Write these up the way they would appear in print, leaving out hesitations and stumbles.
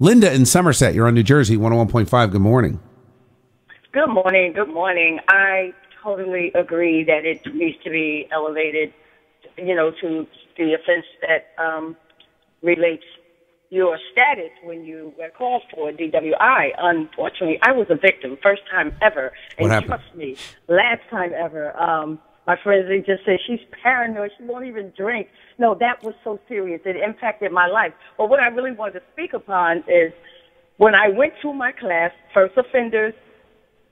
Linda in Somerset, you're on New Jersey 101.5. Good morning. Good morning. Good morning. I totally agree that it needs to be elevated, you know, to the offense that relates your status when you were called for DWI. Unfortunately, I was a victim, first time ever. And trust me, last time ever. My friends, they just said, she's paranoid, she won't even drink. No, that was so serious. It impacted my life. But what I really wanted to speak upon is when I went to my class, first offenders,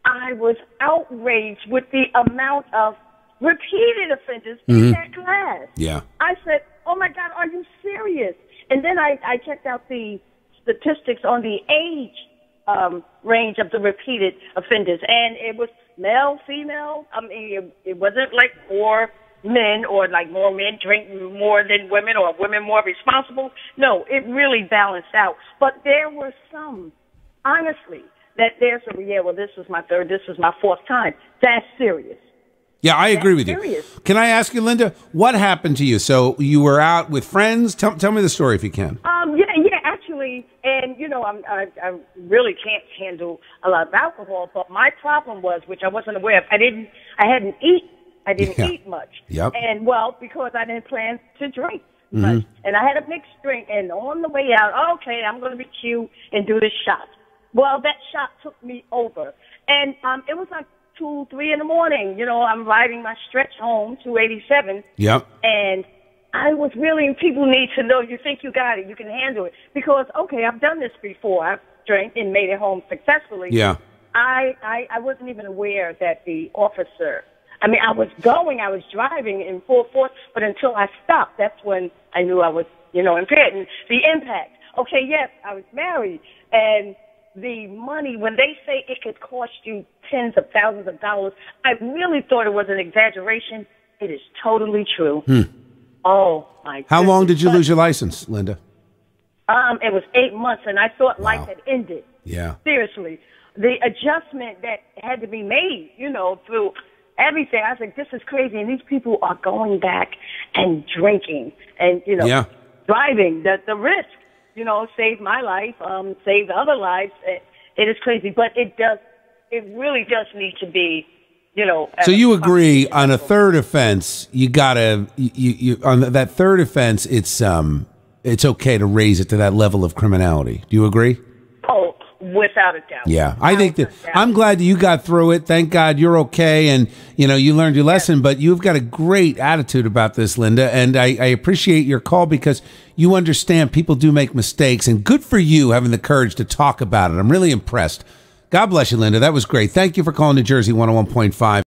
I was outraged with the amount of repeated offenders in that class. Yeah. I said, oh, my God, are you serious? And then I checked out the statistics on the age range of the repeated offenders, and it was male, female. I mean, it wasn't like more men or like more men drink more than women or women more responsible. No, it really balanced out. But there were some, honestly, that there's a, yeah, well, this was my third, this was my fourth time. That's serious. Yeah, I agree with you. Can I ask you, Linda, what happened to you? So you were out with friends. Tell me the story if you can. Yeah, actually, and, you know, I really can't handle a lot of alcohol, but my problem was, which I wasn't aware of, I didn't eat much. Yep. And, well, because I didn't plan to drink much. And I had a mixed drink, and on the way out, okay, I'm going to be cute and do this shot. Well, that shot took me over. And it was like 2, 3 in the morning. You know, I'm riding my stretch home, 287. Yep. And I was really, people need to know, you think you got it, you can handle it. Because, okay, I've done this before. I've drank and made it home successfully. Yeah. I wasn't even aware that the officer, I mean, I was driving in full force, but until I stopped, that's when I knew I was, you know, impaired. And the impact. Okay, yes, I was married. And the money, when they say it could cost you tens of thousands of dollars, I really thought it was an exaggeration. It is totally true. Oh, my goodness. How long did you lose your license, Linda? It was 8 months, and I thought life had ended. Yeah. Seriously. The adjustment that had to be made, you know, through everything. I was like, this is crazy, and these people are going back and drinking and, you know, driving. The risk, you know, saved my life, saved other lives. It is crazy, but it really does need to be, you know. So you agree on a third offense, on that third offense, it's okay to raise it to that level of criminality. Do you agree? Oh, without a doubt. Yeah, I think that. I'm glad that you got through it. Thank God you're okay, and you know you learned your lesson. But you've got a great attitude about this, Linda, and I appreciate your call because you understand people do make mistakes, and good for you having the courage to talk about it. I'm really impressed. God bless you, Linda. That was great. Thank you for calling New Jersey 101.5.